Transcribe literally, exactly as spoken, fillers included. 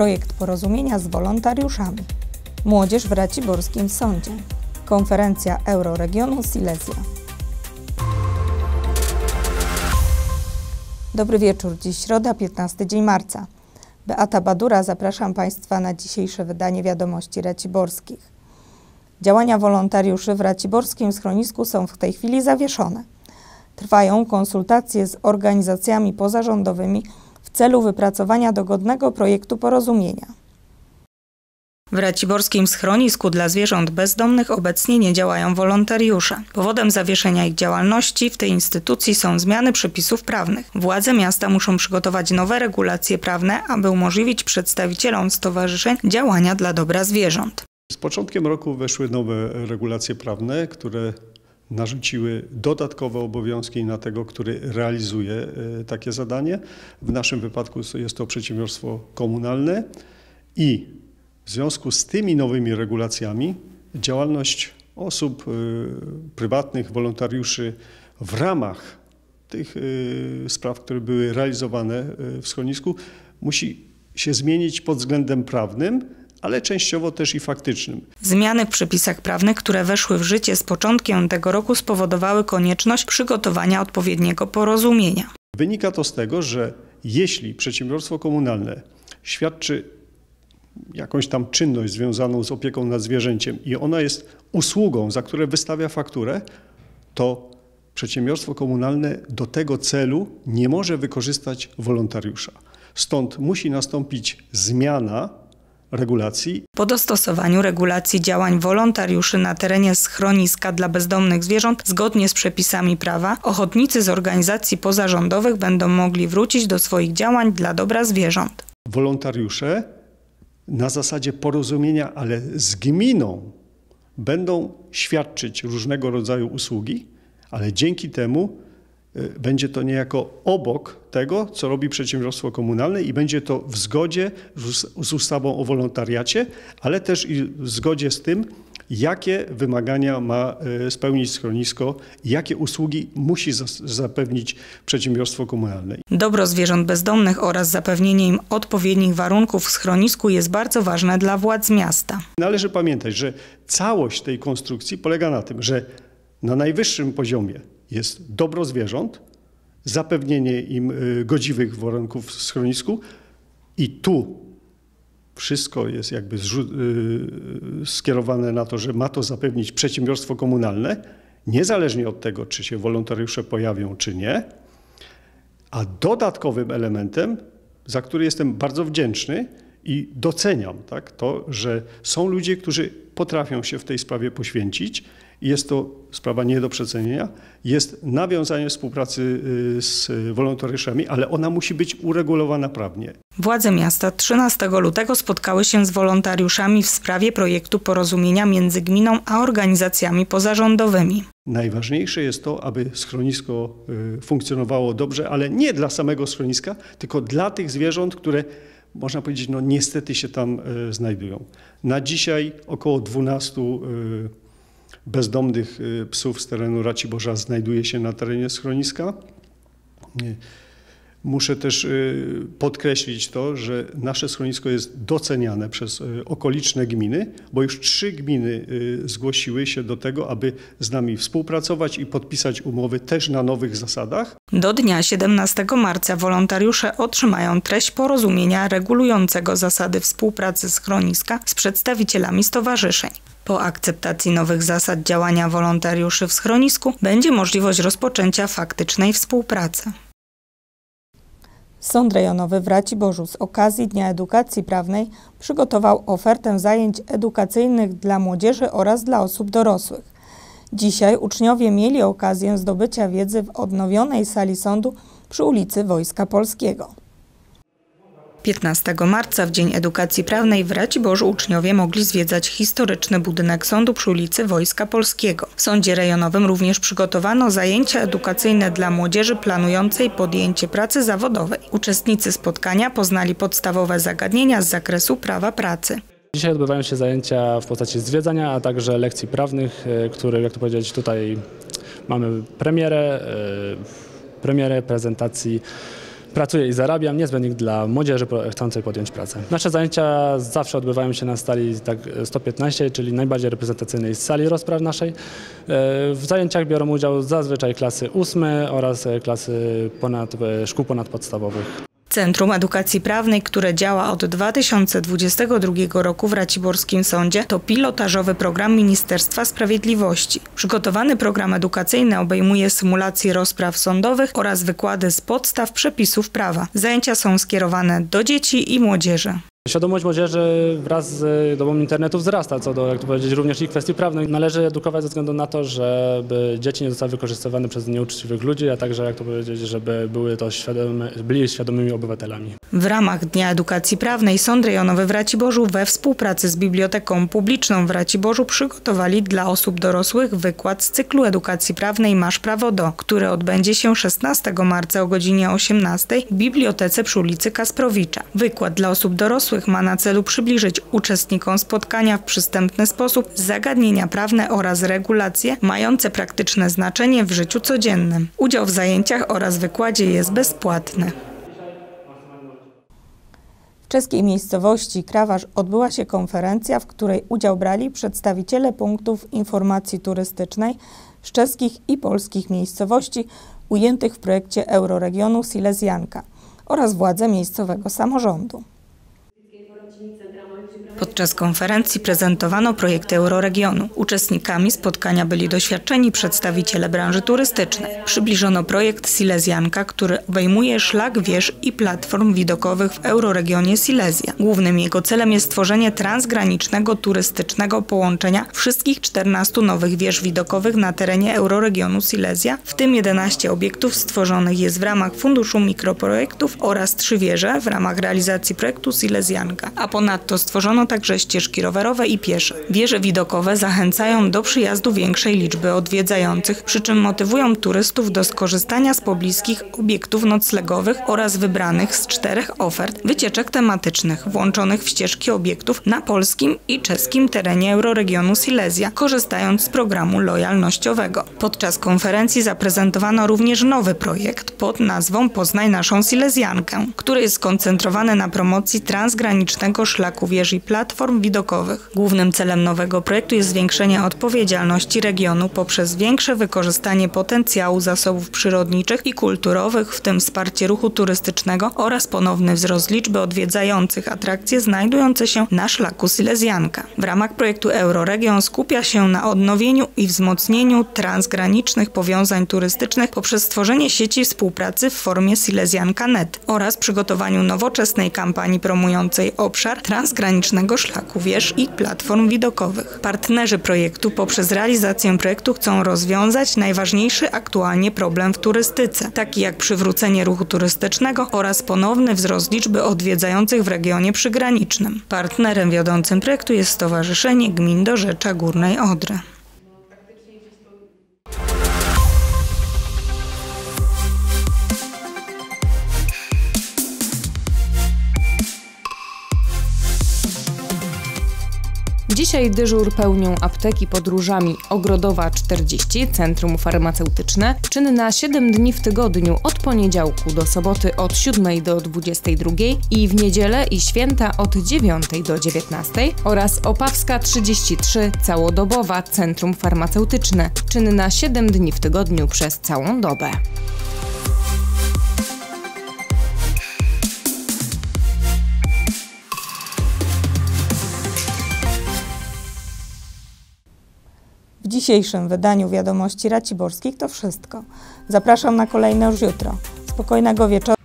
projekt porozumienia z wolontariuszami, młodzież w Raciborskim Sądzie, konferencja Euroregionu Silesia. Dobry wieczór, dziś środa, piętnasty dzień marca. Beata Badura, zapraszam Państwa na dzisiejsze wydanie Wiadomości Raciborskich. Działania wolontariuszy w Raciborskim Schronisku są w tej chwili zawieszone. Trwają konsultacje z organizacjami pozarządowymi w celu wypracowania dogodnego projektu porozumienia. W Raciborskim Schronisku dla zwierząt bezdomnych obecnie nie działają wolontariusze. Powodem zawieszenia ich działalności w tej instytucji są zmiany przepisów prawnych. Władze miasta muszą przygotować nowe regulacje prawne, aby umożliwić przedstawicielom stowarzyszeń działania dla dobra zwierząt. Z początkiem roku weszły nowe regulacje prawne, które narzuciły dodatkowe obowiązki na tego, który realizuje takie zadanie. W naszym wypadku jest to przedsiębiorstwo komunalne i w związku z tymi nowymi regulacjami działalność osób prywatnych, wolontariuszy w ramach tych spraw, które były realizowane w schronisku, musi się zmienić pod względem prawnym, ale częściowo też i faktycznym. Zmiany w przepisach prawnych, które weszły w życie z początkiem tego roku, spowodowały konieczność przygotowania odpowiedniego porozumienia. Wynika to z tego, że jeśli przedsiębiorstwo komunalne świadczy jakąś tam czynność związaną z opieką nad zwierzęciem i ona jest usługą, za które wystawia fakturę, to przedsiębiorstwo komunalne do tego celu nie może wykorzystać wolontariusza. Stąd musi nastąpić zmiana regulacji. Po dostosowaniu regulacji działań wolontariuszy na terenie schroniska dla bezdomnych zwierząt, zgodnie z przepisami prawa, ochotnicy z organizacji pozarządowych będą mogli wrócić do swoich działań dla dobra zwierząt. Wolontariusze na zasadzie porozumienia, ale z gminą, będą świadczyć różnego rodzaju usługi, ale dzięki temu będzie to niejako obok tego, co robi przedsiębiorstwo komunalne i będzie to w zgodzie z ustawą o wolontariacie, ale też i w zgodzie z tym, jakie wymagania ma spełnić schronisko, jakie usługi musi zapewnić przedsiębiorstwo komunalne. Dobro zwierząt bezdomnych oraz zapewnienie im odpowiednich warunków w schronisku jest bardzo ważne dla władz miasta. Należy pamiętać, że całość tej konstrukcji polega na tym, że na najwyższym poziomie jest dobro zwierząt, zapewnienie im godziwych warunków w schronisku i tu wszystko jest jakby skierowane na to, że ma to zapewnić przedsiębiorstwo komunalne, niezależnie od tego, czy się wolontariusze pojawią, czy nie. A dodatkowym elementem, za który jestem bardzo wdzięczny i doceniam, tak, to, że są ludzie, którzy potrafią się w tej sprawie poświęcić. Jest to sprawa nie do przecenienia, jest nawiązanie współpracy z wolontariuszami, ale ona musi być uregulowana prawnie. Władze miasta trzynastego lutego spotkały się z wolontariuszami w sprawie projektu porozumienia między gminą a organizacjami pozarządowymi. Najważniejsze jest to, aby schronisko funkcjonowało dobrze, ale nie dla samego schroniska, tylko dla tych zwierząt, które, można powiedzieć, no niestety się tam znajdują. Na dzisiaj około dwunastu bezdomnych psów z terenu Raciborza znajduje się na terenie schroniska. Muszę też podkreślić to, że nasze schronisko jest doceniane przez okoliczne gminy, bo już trzy gminy zgłosiły się do tego, aby z nami współpracować i podpisać umowy też na nowych zasadach. Do dnia siedemnastego marca wolontariusze otrzymają treść porozumienia regulującego zasady współpracy schroniska z przedstawicielami stowarzyszeń. Po akceptacji nowych zasad działania wolontariuszy w schronisku będzie możliwość rozpoczęcia faktycznej współpracy. Sąd Rejonowy w Raciborzu z okazji Dnia Edukacji Prawnej przygotował ofertę zajęć edukacyjnych dla młodzieży oraz dla osób dorosłych. Dzisiaj uczniowie mieli okazję zdobycia wiedzy w odnowionej sali sądu przy ulicy Wojska Polskiego. piętnastego marca, w Dzień Edukacji Prawnej, w Raciborzu uczniowie mogli zwiedzać historyczny budynek sądu przy ulicy Wojska Polskiego. W sądzie rejonowym również przygotowano zajęcia edukacyjne dla młodzieży planującej podjęcie pracy zawodowej. Uczestnicy spotkania poznali podstawowe zagadnienia z zakresu prawa pracy. Dzisiaj odbywają się zajęcia w postaci zwiedzania, a także lekcji prawnych, które, jak to powiedzieć, tutaj mamy premierę, premierę prezentacji Pracuję i zarabiam, niezbędny dla młodzieży chcącej podjąć pracę. Nasze zajęcia zawsze odbywają się na sali tak sto piętnaście, czyli najbardziej reprezentacyjnej sali rozpraw naszej. W zajęciach biorą udział zazwyczaj klasy ósme oraz klasy ponad, szkół ponadpodstawowych. Centrum Edukacji Prawnej, które działa od dwa tysiące dwudziestego drugiego roku w Raciborskim Sądzie, to pilotażowy program Ministerstwa Sprawiedliwości. Przygotowany program edukacyjny obejmuje symulacje rozpraw sądowych oraz wykłady z podstaw przepisów prawa. Zajęcia są skierowane do dzieci i młodzieży. Świadomość młodzieży wraz z dobą internetu wzrasta, co do, jak to powiedzieć, również i kwestii prawnych. Należy edukować ze względu na to, żeby dzieci nie zostały wykorzystywane przez nieuczciwych ludzi, a także, jak to powiedzieć, żeby były to świadome, byli świadomymi obywatelami. W ramach Dnia Edukacji Prawnej Sąd Rejonowy w Raciborzu we współpracy z Biblioteką Publiczną w Raciborzu przygotowali dla osób dorosłych wykład z cyklu Edukacji Prawnej Masz Prawo Do, który odbędzie się szesnastego marca o godzinie osiemnastej w bibliotece przy ulicy Kasprowicza. Wykład dla osób dorosłych ma na celu przybliżyć uczestnikom spotkania w przystępny sposób zagadnienia prawne oraz regulacje mające praktyczne znaczenie w życiu codziennym. Udział w zajęciach oraz wykładzie jest bezpłatny. W czeskiej miejscowości Krawarz odbyła się konferencja, w której udział brali przedstawiciele punktów informacji turystycznej z czeskich i polskich miejscowości ujętych w projekcie Euroregionu Silesianka oraz władze miejscowego samorządu. Podczas konferencji prezentowano projekty Euroregionu. Uczestnikami spotkania byli doświadczeni przedstawiciele branży turystycznej. Przybliżono projekt Silesianka, który obejmuje szlak wież i platform widokowych w Euroregionie Silesia. Głównym jego celem jest stworzenie transgranicznego turystycznego połączenia wszystkich czternastu nowych wież widokowych na terenie Euroregionu Silesia, w tym jedenaście obiektów stworzonych jest w ramach Funduszu Mikroprojektów oraz trzy wieże w ramach realizacji projektu Silesianka, a ponadto stworzono także ścieżki rowerowe i piesze. Wieże widokowe zachęcają do przyjazdu większej liczby odwiedzających, przy czym motywują turystów do skorzystania z pobliskich obiektów noclegowych oraz wybranych z czterech ofert wycieczek tematycznych włączonych w ścieżki obiektów na polskim i czeskim terenie Euroregionu Silesia, korzystając z programu lojalnościowego. Podczas konferencji zaprezentowano również nowy projekt pod nazwą Poznaj naszą Silesiankę, który jest skoncentrowany na promocji transgranicznego szlaku wież i platform widokowych. Głównym celem nowego projektu jest zwiększenie odpowiedzialności regionu poprzez większe wykorzystanie potencjału zasobów przyrodniczych i kulturowych, w tym wsparcie ruchu turystycznego oraz ponowny wzrost liczby odwiedzających atrakcje znajdujące się na szlaku Silesianka. W ramach projektu Euroregion skupia się na odnowieniu i wzmocnieniu transgranicznych powiązań turystycznych poprzez stworzenie sieci współpracy w formie Silesianka kropka net oraz przygotowaniu nowoczesnej kampanii promującej obszar transgraniczny szlaku wież i platform widokowych. Partnerzy projektu poprzez realizację projektu chcą rozwiązać najważniejszy aktualnie problem w turystyce, taki jak przywrócenie ruchu turystycznego oraz ponowny wzrost liczby odwiedzających w regionie przygranicznym. Partnerem wiodącym projektu jest Stowarzyszenie Gmin Dorzecza Górnej Odry. Dzisiaj dyżur pełnią apteki podróżami Ogrodowa czterdzieści, Centrum Farmaceutyczne, czynna siedem dni w tygodniu od poniedziałku do soboty od siódmej do dwudziestej drugiej i w niedzielę i święta od dziewiątej do dziewiętnastej oraz Opawska trzydzieści trzy, całodobowa Centrum Farmaceutyczne, czynna siedem dni w tygodniu przez całą dobę. W dzisiejszym wydaniu Wiadomości Raciborskich to wszystko. Zapraszam na kolejne już jutro. Spokojnego wieczoru.